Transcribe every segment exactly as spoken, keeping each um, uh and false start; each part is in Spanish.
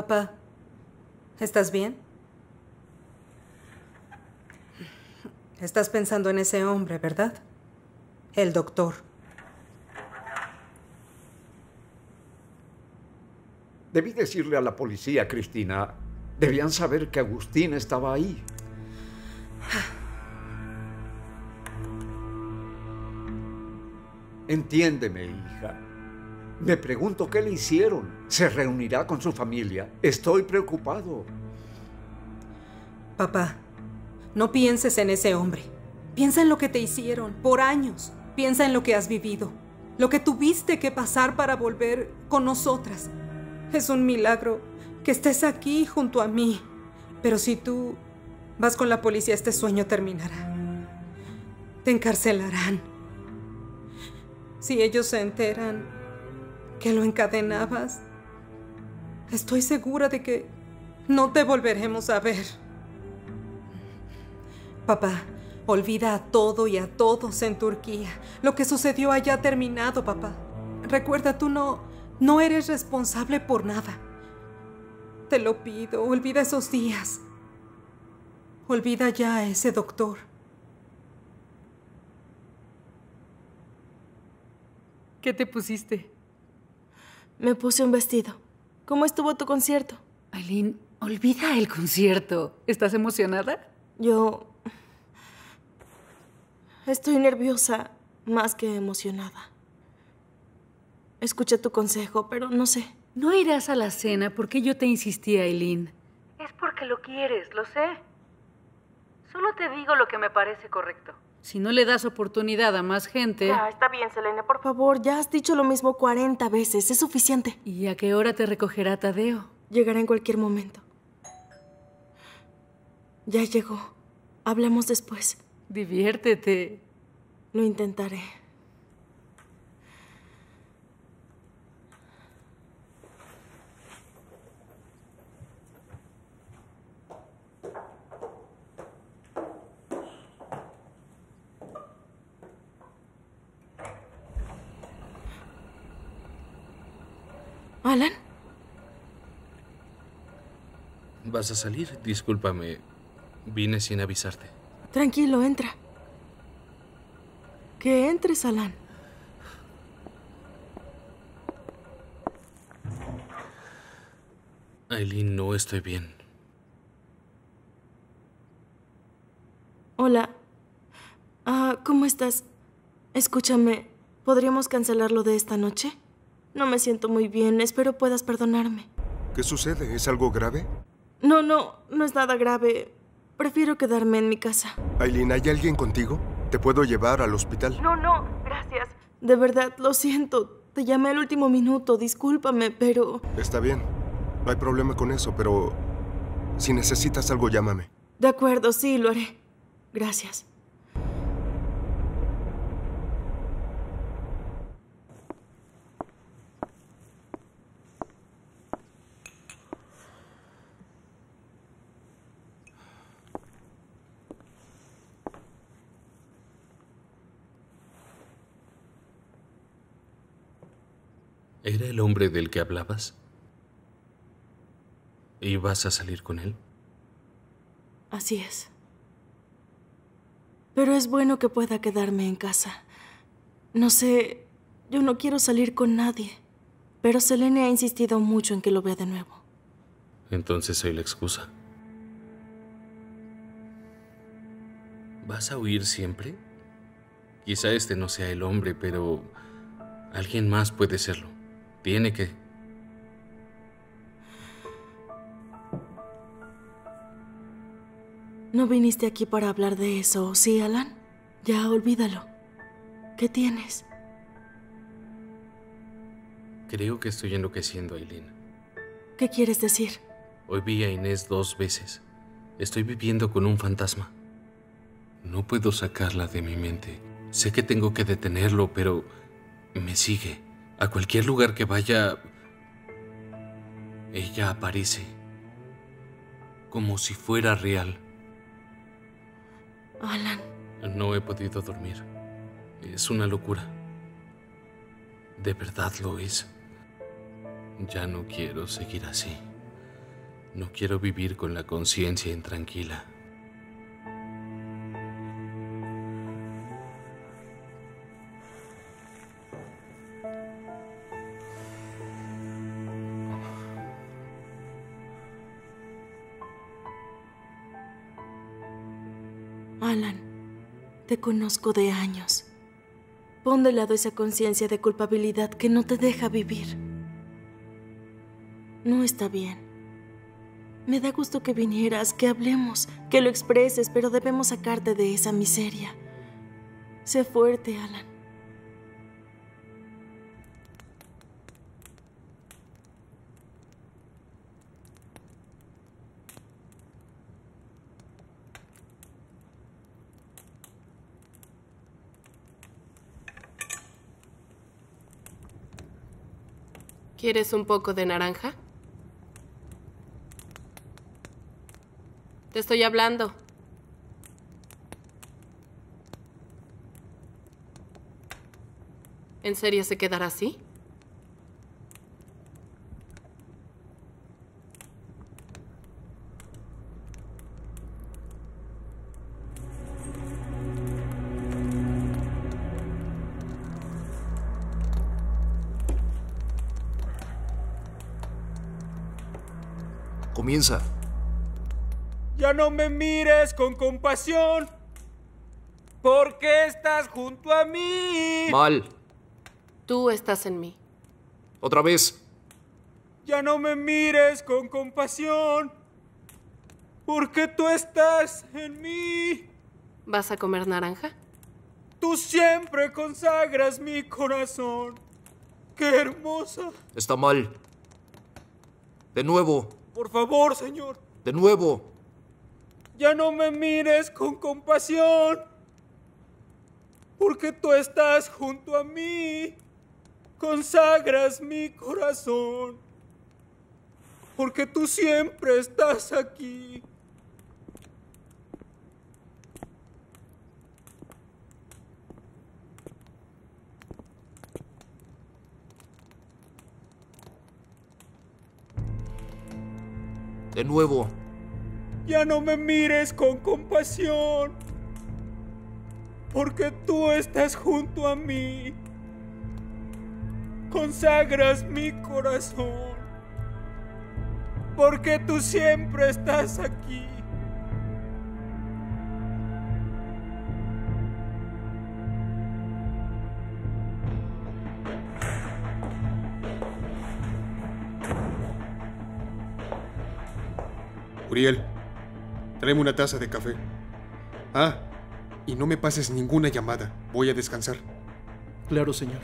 Papá, ¿estás bien? Estás pensando en ese hombre, ¿verdad? El doctor. Debí decirle a la policía, Cristina. Debían saber que Agustín estaba ahí. Entiéndeme, hija. Me pregunto qué le hicieron. ¿Se reunirá con su familia? Estoy preocupado. Papá, no pienses en ese hombre. Piensa en lo que te hicieron por años. Piensa en lo que has vivido. Lo que tuviste que pasar para volver con nosotras. Es un milagro que estés aquí junto a mí. Pero si tú vas con la policía, este sueño terminará. Te encarcelarán. Si ellos se enteran que lo encadenabas, estoy segura de que no te volveremos a ver. Papá, olvida a todo y a todos en Turquía. Lo que sucedió allá ha terminado, papá. Recuerda, tú no, no eres responsable por nada. Te lo pido, olvida esos días. Olvida ya a ese doctor. ¿Qué te pusiste? Me puse un vestido. ¿Cómo estuvo tu concierto? Aylin, olvida el concierto. ¿Estás emocionada? Yo... estoy nerviosa más que emocionada. Escuché tu consejo, pero no sé. No irás a la cena porque yo te insistí, Aylin. Es porque lo quieres, lo sé. Solo te digo lo que me parece correcto. Si no le das oportunidad a más gente... Ya, está bien, Selene, por favor. Ya has dicho lo mismo cuarenta veces. Es suficiente. ¿Y a qué hora te recogerá Tadeo? Llegará en cualquier momento. Ya llegó. Hablamos después. Diviértete. Lo intentaré. ¿Alan? ¿Vas a salir? Discúlpame, vine sin avisarte. Tranquilo, entra. Que entres, Alan. Aylin, no estoy bien. Hola. Ah, ¿cómo estás? Escúchame, ¿podríamos cancelarlo de esta noche? No me siento muy bien. Espero puedas perdonarme. ¿Qué sucede? ¿Es algo grave? No, no. No es nada grave. Prefiero quedarme en mi casa. Aylin, ¿hay alguien contigo? ¿Te puedo llevar al hospital? No, no. Gracias. De verdad, lo siento. Te llamé al último minuto. Discúlpame, pero... Está bien. No hay problema con eso, pero... si necesitas algo, llámame. De acuerdo, sí, lo haré. Gracias. ¿Era el hombre del que hablabas? ¿Ibas a salir con él? Así es. Pero es bueno que pueda quedarme en casa. No sé, yo no quiero salir con nadie. Pero Selene ha insistido mucho en que lo vea de nuevo. Entonces soy la excusa. ¿Vas a huir siempre? Quizá este no sea el hombre, pero alguien más puede serlo. Tiene que... ¿No viniste aquí para hablar de eso, sí, Alan? Ya, olvídalo. ¿Qué tienes? Creo que estoy enloqueciendo, Aylin. ¿Qué quieres decir? Hoy vi a Inés dos veces. Estoy viviendo con un fantasma. No puedo sacarla de mi mente. Sé que tengo que detenerlo, pero me sigue. A cualquier lugar que vaya, ella aparece, como si fuera real. Alan. No he podido dormir. Es una locura. De verdad lo es. Ya no quiero seguir así. No quiero vivir con la conciencia intranquila. Alan, te conozco de años. Pon de lado esa conciencia de culpabilidad que no te deja vivir. No está bien. Me da gusto que vinieras, que hablemos, que lo expreses, pero debemos sacarte de esa miseria. Sé fuerte, Alan. ¿Quieres un poco de naranja? Te estoy hablando. ¿En serio se quedará así? Comienza. Ya no me mires con compasión, porque estás junto a mí. Mal. Tú estás en mí. Otra vez. Ya no me mires con compasión, porque tú estás en mí. ¿Vas a comer naranja? Tú siempre consagras mi corazón. ¡Qué hermosa! Está mal. De nuevo. Por favor, señor. De nuevo. Ya no me mires con compasión, porque tú estás junto a mí, consagras mi corazón, porque tú siempre estás aquí. De nuevo. Ya no me mires con compasión, porque tú estás junto a mí. Consagras mi corazón, porque tú siempre estás aquí. Uriel. Tráeme una taza de café. Ah, y no me pases ninguna llamada. Voy a descansar. Claro, señor.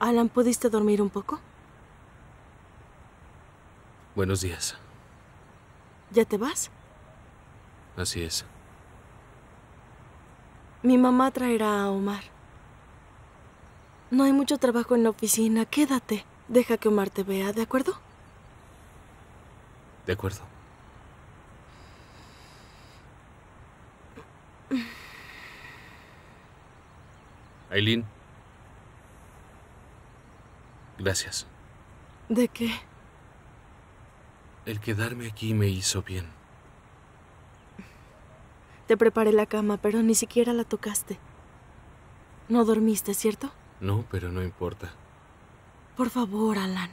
Alan, ¿pudiste dormir un poco? Buenos días. ¿Ya te vas? Así es. Mi mamá traerá a Omar. No hay mucho trabajo en la oficina. Quédate. Deja que Omar te vea, ¿de acuerdo? De acuerdo. Aylin. Gracias. ¿De qué? El quedarme aquí me hizo bien. Te preparé la cama, pero ni siquiera la tocaste. No dormiste, ¿cierto? No, pero no importa. Por favor, Alan.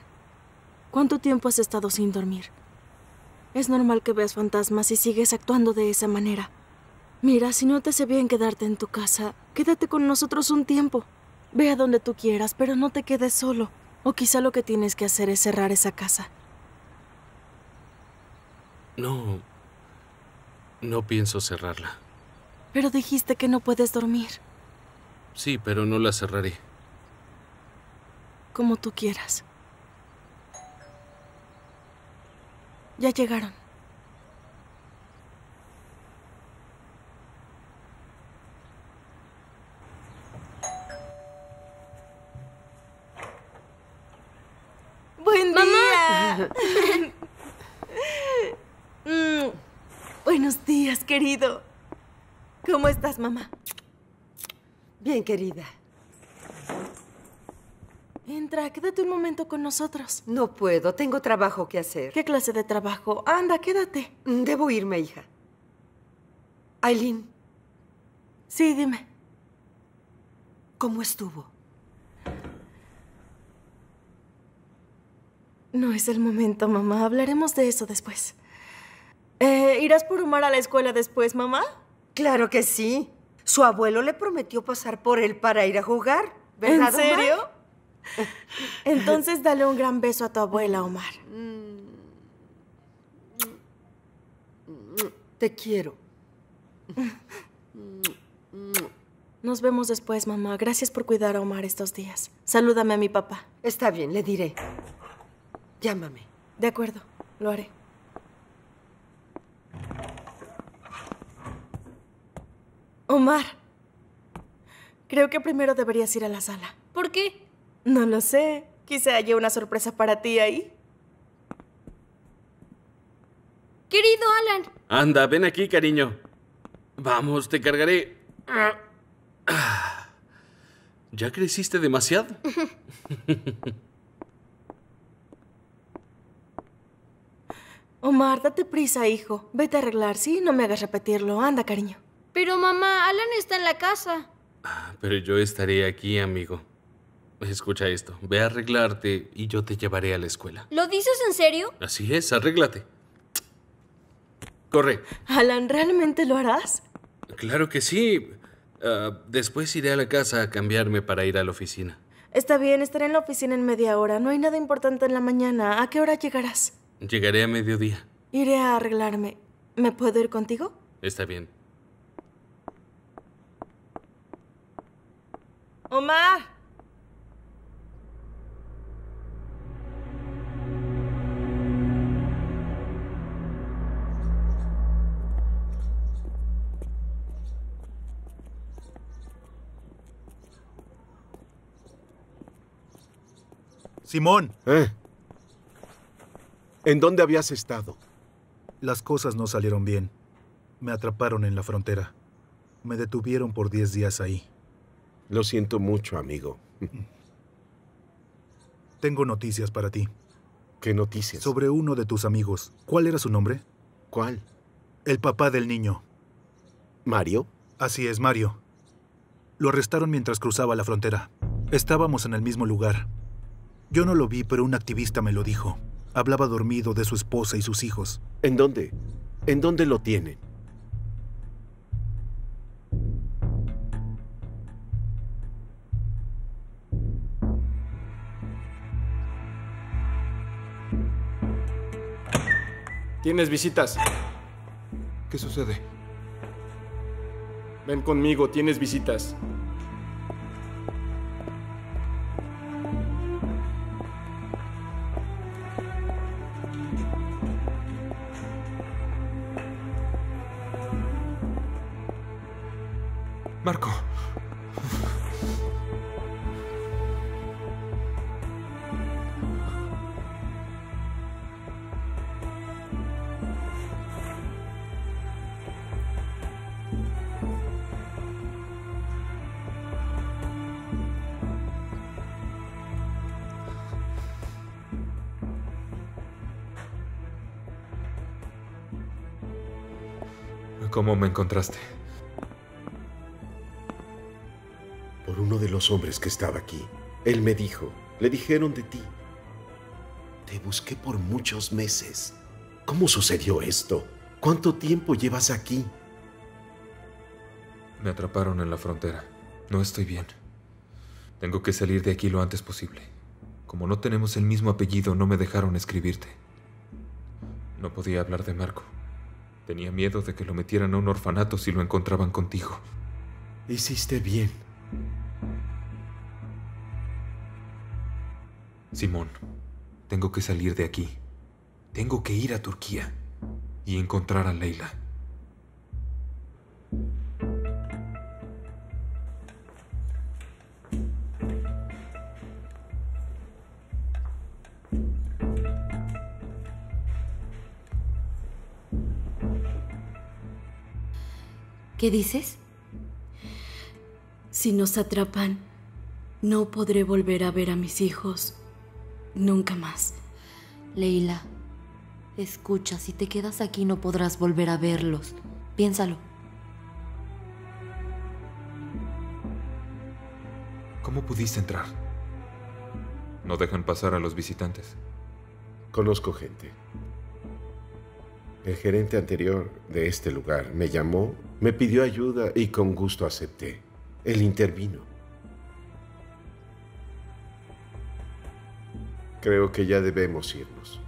¿Cuánto tiempo has estado sin dormir? Es normal que veas fantasmas y sigues actuando de esa manera. Mira, si no te hace bien quedarte en tu casa, quédate con nosotros un tiempo. Ve a donde tú quieras, pero no te quedes solo. O quizá lo que tienes que hacer es cerrar esa casa. No, no pienso cerrarla. Pero dijiste que no puedes dormir. Sí, pero no la cerraré. Como tú quieras. Ya llegaron. ¡Buen día! mm, buenos días, querido. ¿Cómo estás, mamá? Bien, querida. Entra, quédate un momento con nosotros. No puedo, tengo trabajo que hacer. ¿Qué clase de trabajo? Anda, quédate. Debo irme, hija. Aylin. Sí, dime. ¿Cómo estuvo? No es el momento, mamá. Hablaremos de eso después. Eh, ¿Irás por Omar a la escuela después, mamá? Claro que sí. Su abuelo le prometió pasar por él para ir a jugar. ¿Verdad, ¿En serio? Omar? Entonces dale un gran beso a tu abuela, Omar. Te quiero. Nos vemos después, mamá. Gracias por cuidar a Omar estos días. Salúdame a mi papá. Está bien, le diré. Llámame. De acuerdo, lo haré. Omar, creo que primero deberías ir a la sala. ¿Por qué? No lo sé. Quizá haya una sorpresa para ti ahí. Querido Alan. Anda, ven aquí, cariño. Vamos, te cargaré. ¿Ya creciste demasiado? Omar, date prisa, hijo. Vete a arreglar, ¿sí? No me hagas repetirlo. Anda, cariño. Pero mamá, Alan está en la casa. Ah, pero yo estaré aquí, amigo. Escucha esto, ve a arreglarte y yo te llevaré a la escuela. ¿Lo dices en serio? Así es, arréglate. Corre. Alan, ¿realmente lo harás? Claro que sí. Uh, después iré a la casa a cambiarme para ir a la oficina. Está bien, estaré en la oficina en media hora. No hay nada importante en la mañana. ¿A qué hora llegarás? Llegaré a mediodía. Iré a arreglarme. ¿Me puedo ir contigo? Está bien. Omar. Simón. ¿Eh? ¿En dónde habías estado? Las cosas no salieron bien. Me atraparon en la frontera. Me detuvieron por diez días ahí. Lo siento mucho, amigo. Tengo noticias para ti. ¿Qué noticias? Sobre uno de tus amigos. ¿Cuál era su nombre? ¿Cuál? El papá del niño. ¿Mario? Así es, Mario. Lo arrestaron mientras cruzaba la frontera. Estábamos en el mismo lugar. Yo no lo vi, pero un activista me lo dijo. Hablaba dormido de su esposa y sus hijos. ¿En dónde? ¿En dónde lo tienen? Tienes visitas. ¿Qué sucede? Ven conmigo, tienes visitas. Marco. ¿Cómo me encontraste? Por uno de los hombres que estaba aquí. Él me dijo, le dijeron de ti. Te busqué por muchos meses. ¿Cómo sucedió esto? ¿Cuánto tiempo llevas aquí? Me atraparon en la frontera. No estoy bien. Tengo que salir de aquí lo antes posible. Como no tenemos el mismo apellido, no me dejaron escribirte. No podía hablar de Marco. Tenía miedo de que lo metieran a un orfanato si lo encontraban contigo. Hiciste bien. Simón, tengo que salir de aquí. Tengo que ir a Turquía y encontrar a Leila. ¿Qué dices? Si nos atrapan, no podré volver a ver a mis hijos nunca más. Leila, escucha, si te quedas aquí no podrás volver a verlos. Piénsalo. ¿Cómo pudiste entrar? No dejan pasar a los visitantes. Conozco gente. El gerente anterior de este lugar me llamó, me pidió ayuda y con gusto acepté. Él intervino. Creo que ya debemos irnos.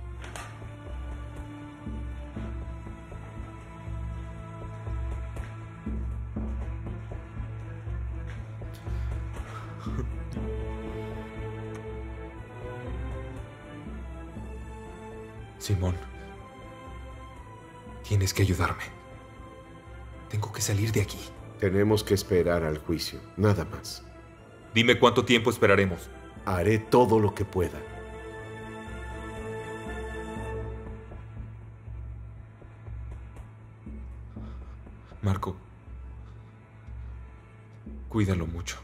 Simón. Tienes que ayudarme. Tengo que salir de aquí. Tenemos que esperar al juicio, nada más. Dime cuánto tiempo esperaremos. Haré todo lo que pueda. Marco, cuídalo mucho.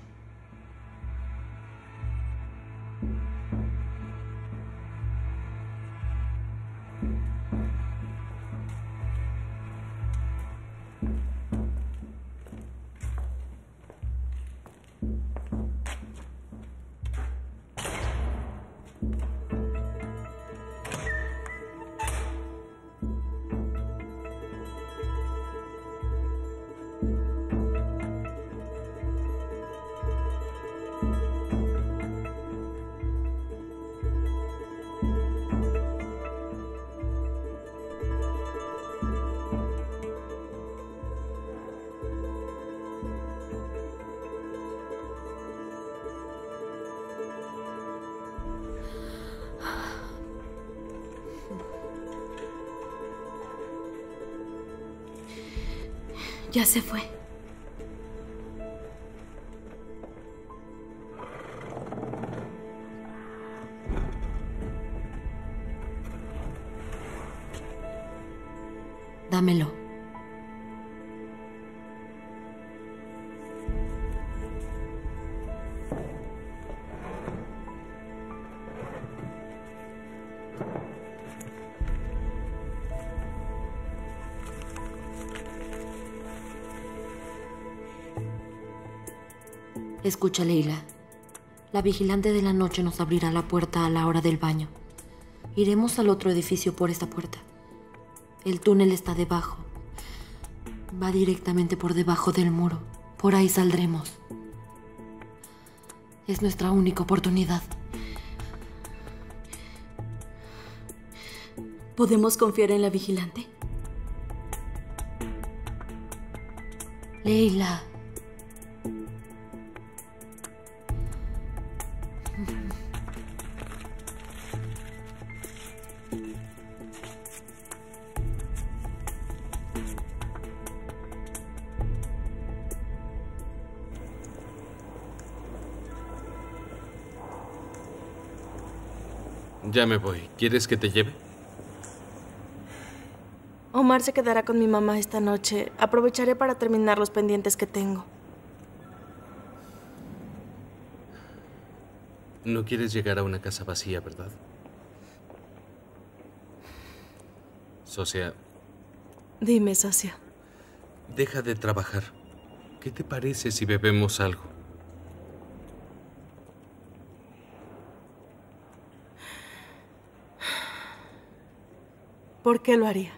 Ya se fue. Dámelo. Escucha, Leila. La vigilante de la noche nos abrirá la puerta a la hora del baño. Iremos al otro edificio por esta puerta. El túnel está debajo. Va directamente por debajo del muro. Por ahí saldremos. Es nuestra única oportunidad. ¿Podemos confiar en la vigilante? Leila. Ya me voy. ¿Quieres que te lleve? Omar se quedará con mi mamá esta noche. Aprovecharé para terminar los pendientes que tengo. No quieres llegar a una casa vacía, ¿verdad? Socia. Dime, socia. deja de trabajar. ¿Qué te parece si bebemos algo? ¿Por qué lo haría?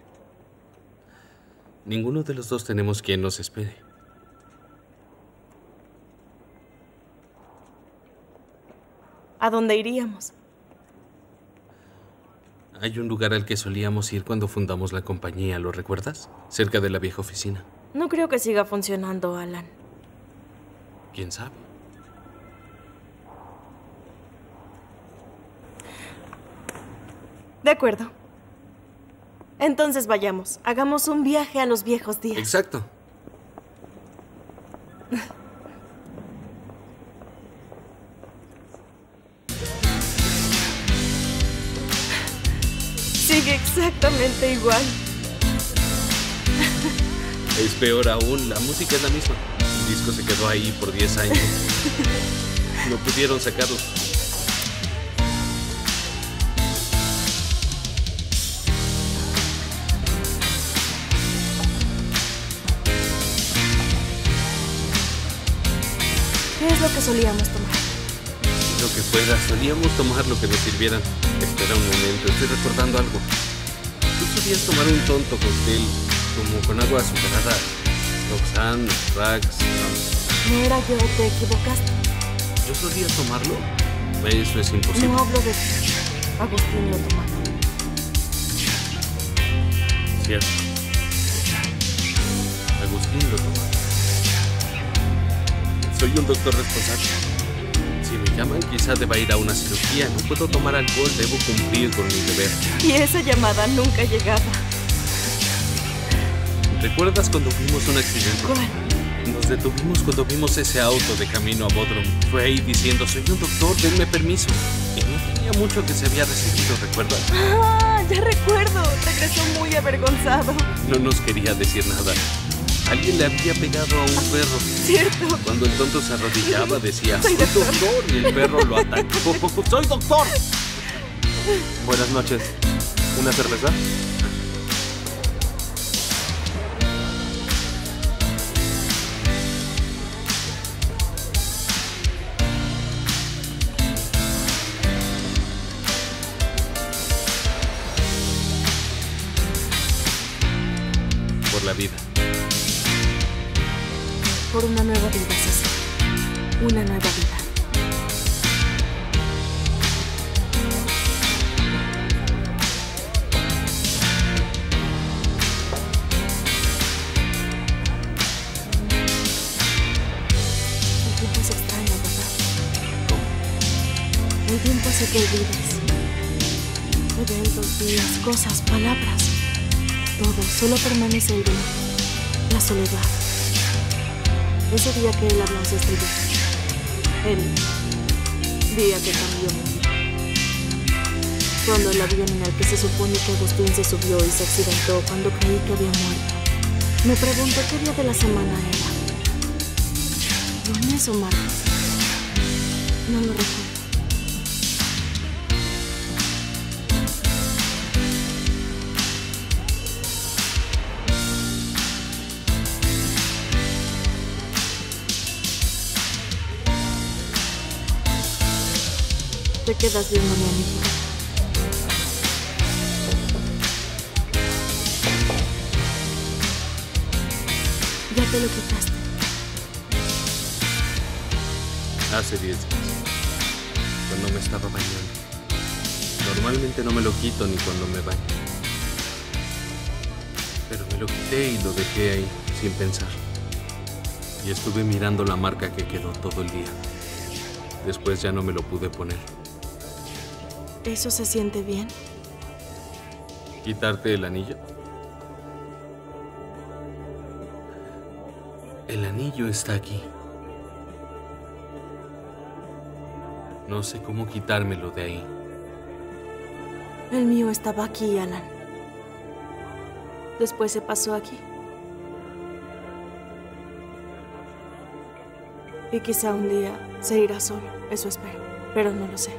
Ninguno de los dos tenemos quien nos espere. ¿A dónde iríamos? Hay un lugar al que solíamos ir cuando fundamos la compañía, ¿lo recuerdas? Cerca de la vieja oficina. No creo que siga funcionando, Alan. ¿Quién sabe? De acuerdo. Entonces vayamos, hagamos un viaje a los viejos días. Exacto. Sigue exactamente igual. Es peor aún, la música es la misma. El disco se quedó ahí por diez años. No pudieron sacarlo. Lo que solíamos tomar. Lo que fuera, solíamos tomar lo que nos sirvieran. Espera un momento, estoy recordando algo. Tú solías tomar un tonto cóctel, como con agua azucarada. Roxanne, Rax, no. No era yo, te equivocaste. ¿Yo solía tomarlo? Eso es imposible. No hablo de ti. Agustín lo tomaba. Cierto. Agustín lo tomaba. Soy un doctor responsable. Si me llaman, quizá deba ir a una cirugía. No puedo tomar alcohol, debo cumplir con mi deber. Y esa llamada nunca llegaba. ¿Recuerdas cuando vimos un accidente? ¿Cuál? Nos detuvimos cuando vimos ese auto de camino a Bodrum. Fue ahí diciendo, soy un doctor, denme permiso. Y no tenía mucho que se había recibido, ¿recuerdas? Ah, ya recuerdo. Regresó muy avergonzado. No nos quería decir nada. Alguien le había pegado a un perro. Cierto. Cuando el tonto se arrodillaba decía, soy doctor. doctor. Y el perro lo atacó. ¡Soy doctor! Buenas noches. ¿Una cerveza? Por la vida. Por una nueva vida, César. Una nueva vida. El tiempo es extraño, ¿verdad? El tiempo hace que olvides. Eventos, días, cosas, palabras. Todo, solo permanece el dolor. La soledad. Ese día que él habló se estrelló. El día que cambió mi vida. Cuando el avión en el que se supone que Agustín se subió y se accidentó cuando creí que había muerto. Me pregunto qué día de la semana era. ¿Lunes o martes? No lo recuerdo. Te quedas viendo, mi amigo. Ya te lo quitaste. Hace diez días, cuando me estaba bañando. Normalmente no me lo quito ni cuando me baño. Pero me lo quité y lo dejé ahí, sin pensar. Y estuve mirando la marca que quedó todo el día. Después ya no me lo pude poner. ¿Eso se siente bien? ¿Quitarte el anillo? El anillo está aquí. No sé cómo quitármelo de ahí. El mío estaba aquí, Alan. Después se pasó aquí. Y quizá un día se irá solo, eso espero, pero no lo sé.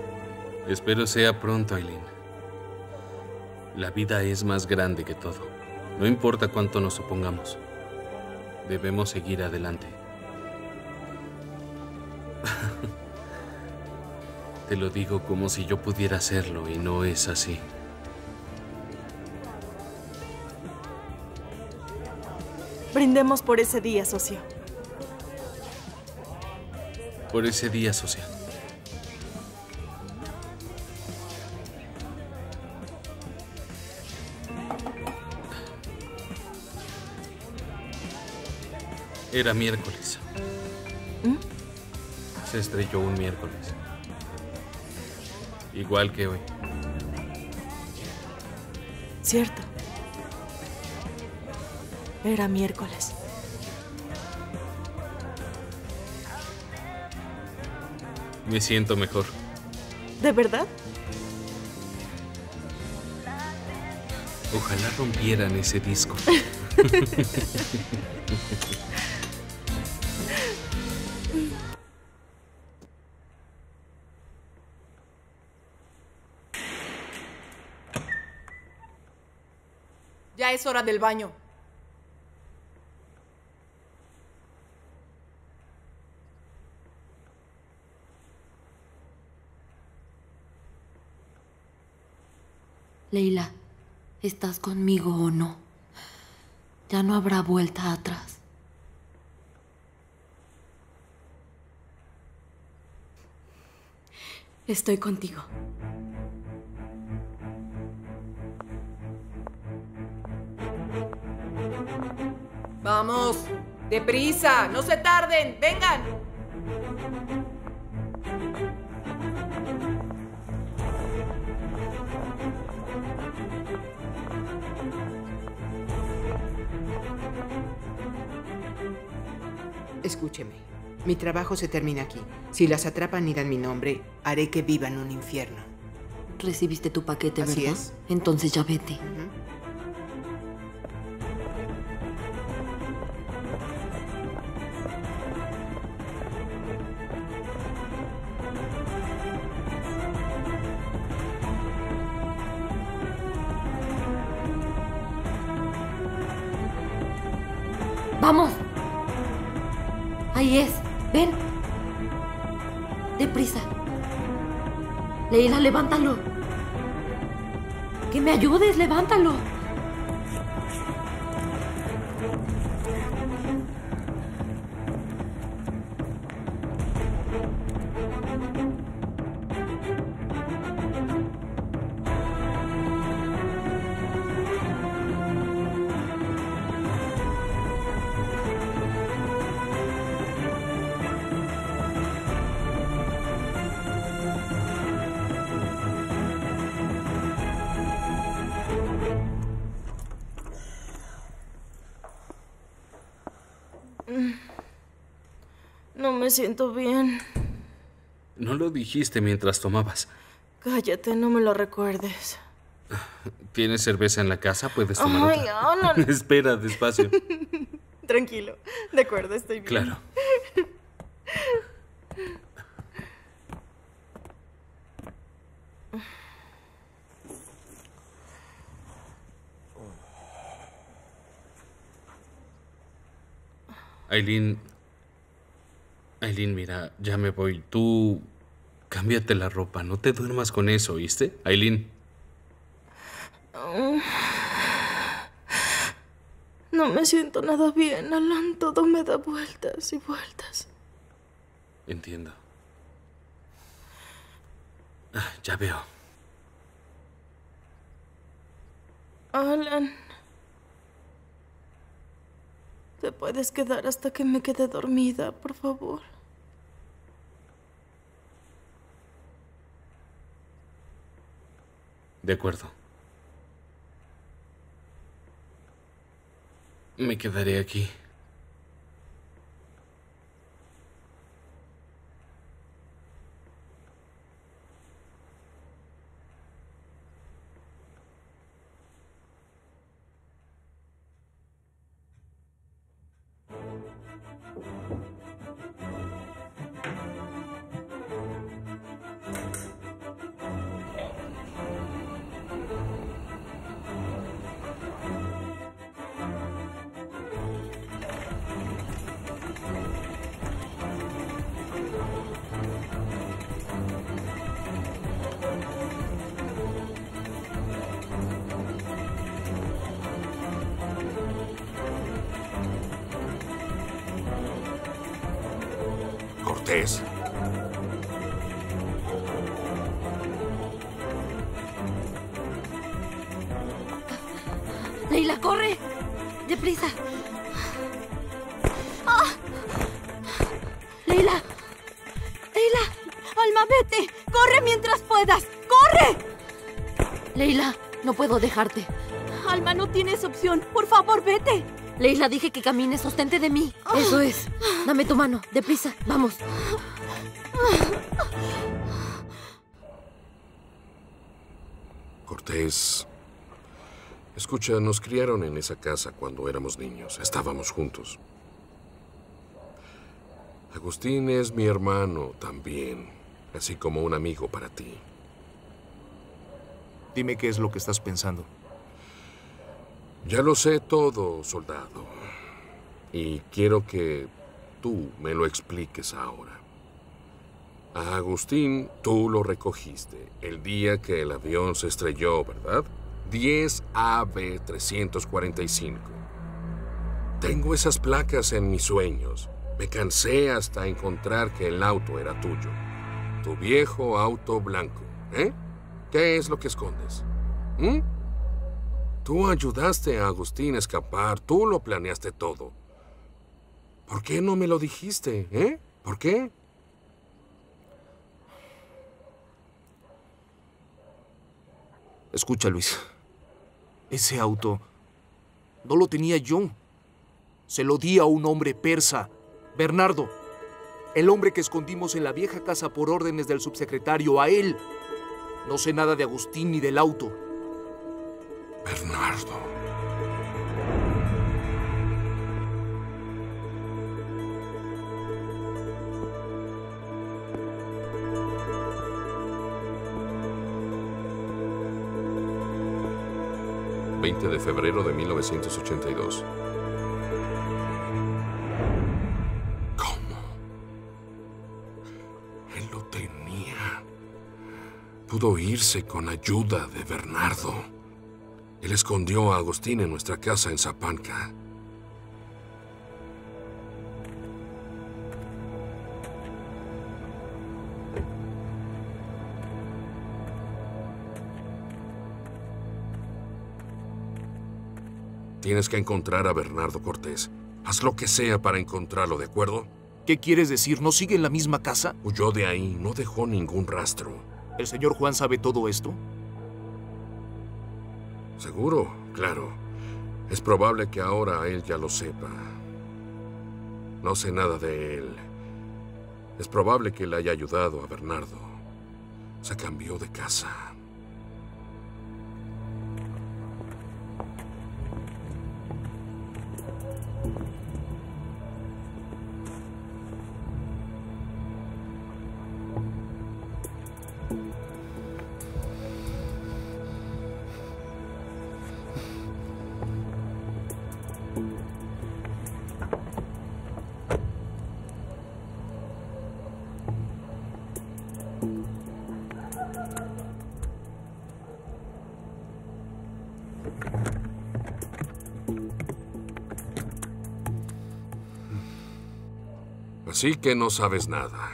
Espero sea pronto, Aylin. La vida es más grande que todo. No importa cuánto nos opongamos. Debemos seguir adelante. Te lo digo como si yo pudiera hacerlo y no es así. Brindemos por ese día, socio. Por ese día, socio. Era miércoles. ¿Mm? Se estrelló un miércoles. Igual que hoy. Cierto. Era miércoles. Me siento mejor. ¿De verdad? Ojalá rompieran ese disco. Ya es hora del baño. Leila, ¿estás conmigo o no? Ya no habrá vuelta atrás. Estoy contigo. Vamos, deprisa, no se tarden, vengan. Escúcheme, mi trabajo se termina aquí. Si las atrapan y dan mi nombre, haré que vivan un infierno. Recibiste tu paquete, ¿verdad? Así es. Entonces ya vete. Uh-huh. ¡Vamos! Ahí es. Ven. Deprisa. Leila, levántalo. Que me ayudes, levántalo. Me siento bien. No lo dijiste mientras tomabas. Cállate, no me lo recuerdes. ¿Tienes cerveza en la casa? Puedes tomar. Ay, otra. No, no, no. Espera, despacio. Tranquilo. De acuerdo, estoy bien. Claro. Aylin... Aylin, mira, ya me voy. Tú cámbiate la ropa, no te duermas con eso, ¿oíste? Aylin. No me siento nada bien, Alan. Todo me da vueltas y vueltas. Entiendo. Ah, ya veo. Alan. Te puedes quedar hasta que me quede dormida, por favor. De acuerdo. Me quedaré aquí. Cortés. Leila, corre. Deprisa. ¡Oh! Leila. Leila. Alma, vete. Corre mientras puedas. ¡Corre! Leila, no puedo dejarte. Alma, no tienes opción. Por favor, vete. Leila, dije que camines. Sostente de mí. Eso es. Dame tu mano. Deprisa. Vamos. Cortés... Escucha, nos criaron en esa casa cuando éramos niños. Estábamos juntos. Agustín es mi hermano también, así como un amigo para ti. Dime qué es lo que estás pensando. Ya lo sé todo, soldado. Y quiero que tú me lo expliques ahora. A Agustín tú lo recogiste el día que el avión se estrelló, ¿verdad? diez A B trescientos cuarenta y cinco. Tengo esas placas en mis sueños. Me cansé hasta encontrar que el auto era tuyo. Tu viejo auto blanco. ¿Eh? ¿Qué es lo que escondes? ¿Mm? Tú ayudaste a Agustín a escapar. Tú lo planeaste todo. ¿Por qué no me lo dijiste? ¿Eh? ¿Por qué? Escucha, Luis. Ese auto no lo tenía yo. Se lo di a un hombre persa, Bernardo. El hombre que escondimos en la vieja casa por órdenes del subsecretario, a él. No sé nada de Agustín ni del auto. Bernardo. veinte de febrero de mil novecientos ochenta y dos. ¿Cómo? Él lo tenía. Pudo irse con ayuda de Bernardo. Él escondió a Agustín en nuestra casa en Zapanca. Tienes que encontrar a Bernardo, Cortés. Haz lo que sea para encontrarlo, ¿de acuerdo? ¿Qué quieres decir? ¿No sigue en la misma casa? Huyó de ahí. No dejó ningún rastro. ¿El señor Juan sabe todo esto? Seguro, claro. Es probable que ahora él ya lo sepa. No sé nada de él. Es probable que le haya ayudado a Bernardo. Se cambió de casa. Así que no sabes nada.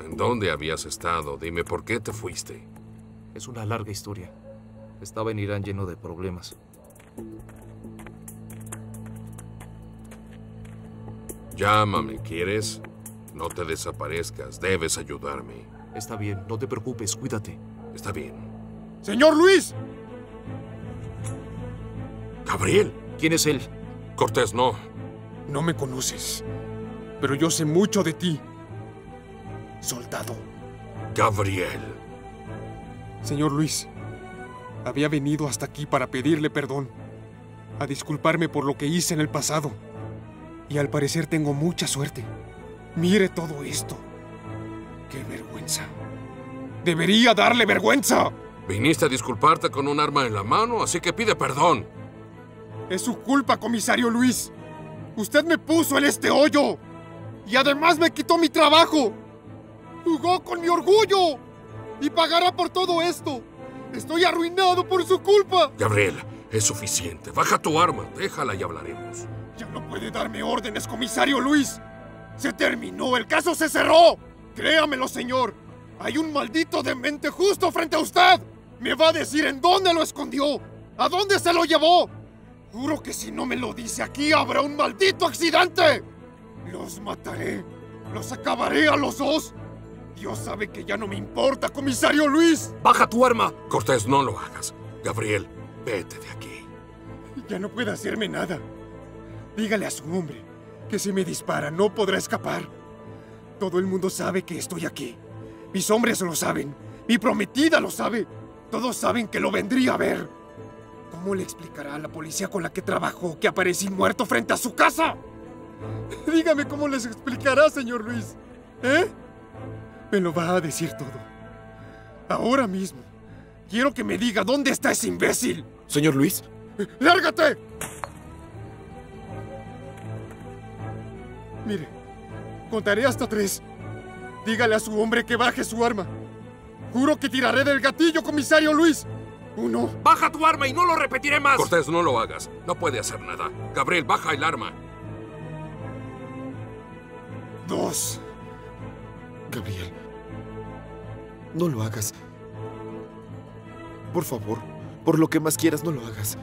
¿En dónde habías estado? Dime, ¿por qué te fuiste? Es una larga historia. Estaba en Irán lleno de problemas. Llámame, ¿quieres? No te desaparezcas, debes ayudarme. Está bien, no te preocupes, cuídate. Está bien. ¡Señor Luis! ¿Gabriel? ¿Quién es él? Cortés, no. No me conoces. Pero yo sé mucho de ti, soldado. Gabriel. Señor Luis, había venido hasta aquí para pedirle perdón, a disculparme por lo que hice en el pasado. Y al parecer tengo mucha suerte. Mire todo esto. ¡Qué vergüenza! ¡Debería darle vergüenza! Viniste a disculparte con un arma en la mano, así que pide perdón. Es su culpa, comisario Luis. Usted me puso en este hoyo. Y además me quitó mi trabajo. Jugó con mi orgullo. Y pagará por todo esto. Estoy arruinado por su culpa. Gabriel, es suficiente. Baja tu arma. Déjala y hablaremos. Ya no puede darme órdenes, comisario Luis. ¡Se terminó! ¡El caso se cerró! ¡Créamelo, señor! ¡Hay un maldito demente justo frente a usted! ¡Me va a decir en dónde lo escondió! ¡A dónde se lo llevó! ¡Juro que si no me lo dice aquí, habrá un maldito accidente! ¡Los mataré! ¡Los acabaré a los dos! ¡Dios sabe que ya no me importa, comisario Luis! ¡Baja tu arma! Cortés, no lo hagas. Gabriel, vete de aquí. Ya no puede hacerme nada. Dígale a su hombre que si me dispara no podrá escapar. Todo el mundo sabe que estoy aquí. Mis hombres lo saben. Mi prometida lo sabe. Todos saben que lo vendría a ver. ¿Cómo le explicará a la policía con la que trabajó que aparecí muerto frente a su casa? Dígame cómo les explicará, señor Luis. ¿Eh? Me lo va a decir todo. Ahora mismo. Quiero que me diga dónde está ese imbécil. Señor Luis. ¡Lárgate! Mire, contaré hasta tres. Dígale a su hombre que baje su arma. Juro que tiraré del gatillo, comisario Luis. Uno. ¡Baja tu arma y no lo repetiré más! Cortés, no lo hagas. No puede hacer nada. Gabriel, baja el arma. Dos. Gabriel, no lo hagas. Por favor, por lo que más quieras, no lo hagas.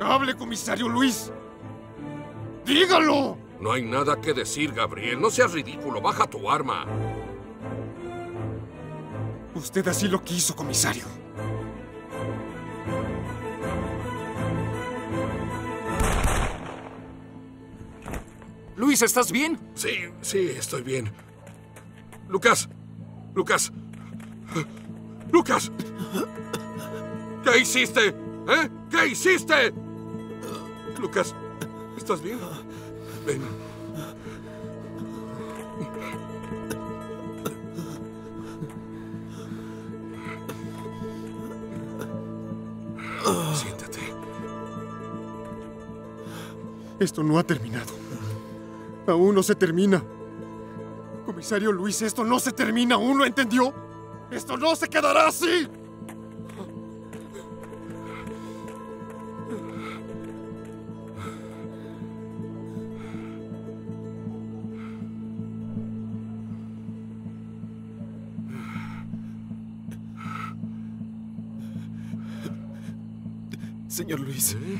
¡Hable, comisario Luis! ¡Dígalo! No hay nada que decir, Gabriel. No seas ridículo. Baja tu arma. Usted así lo quiso, comisario. Luis, ¿estás bien? Sí, sí, estoy bien. Lucas... Lucas, Lucas, ¿qué hiciste? ¿Eh? ¿Qué hiciste? Lucas, ¿estás bien? Ven. Siéntate. Esto no ha terminado. Aún no se termina. Comisario Luis, esto no se termina aún, ¿lo entendió? ¡Esto no se quedará así! Señor Luis... ¿eh?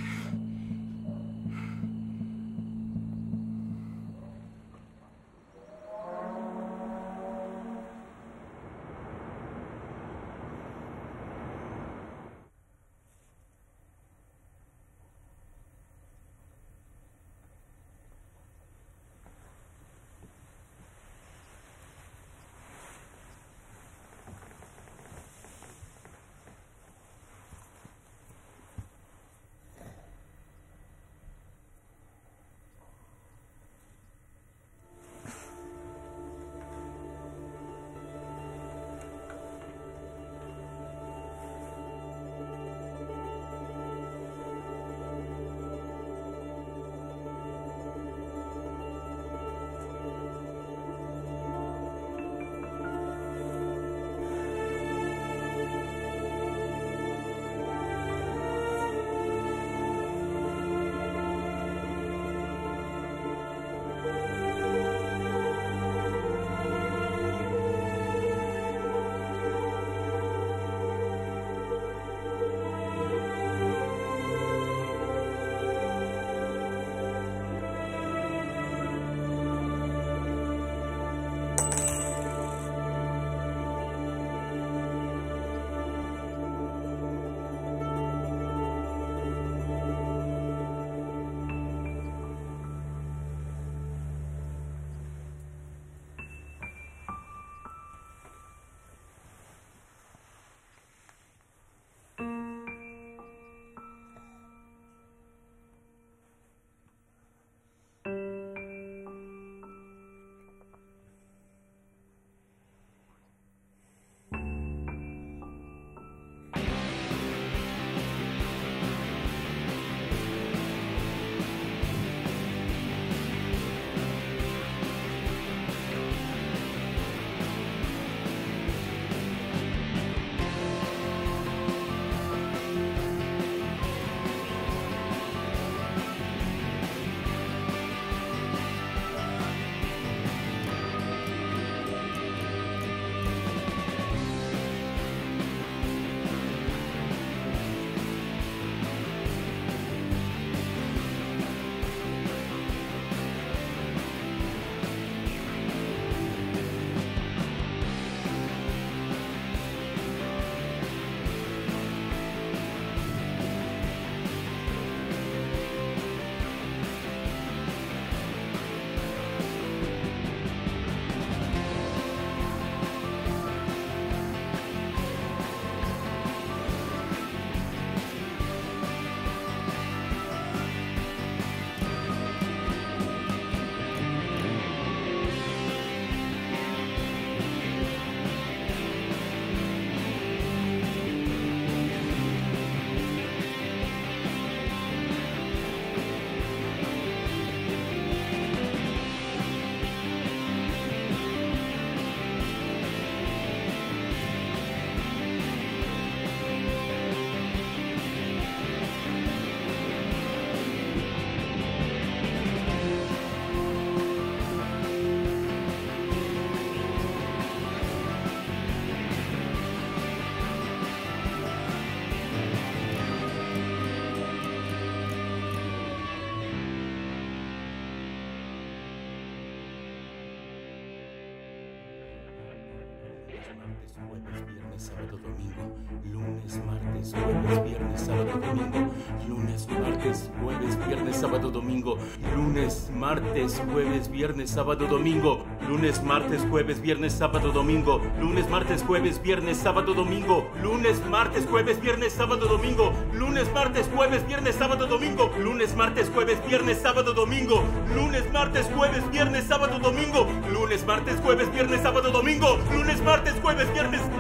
jueves, viernes, sábado, domingo, lunes, martes, jueves, viernes, sábado, domingo, lunes, martes, jueves, viernes, sábado, domingo, lunes, martes, jueves, viernes, sábado, domingo, lunes, martes, jueves, viernes, sábado, domingo, lunes, martes, jueves, viernes, sábado, domingo, lunes, martes, jueves, viernes, sábado, domingo, lunes, martes, jueves, viernes, sábado, domingo, lunes, martes, jueves, viernes, sábado, domingo, lunes, martes, jueves, viernes, sábado, domingo, lunes, martes, jueves, viernes, sábado, domingo, lunes, martes, jueves, viernes.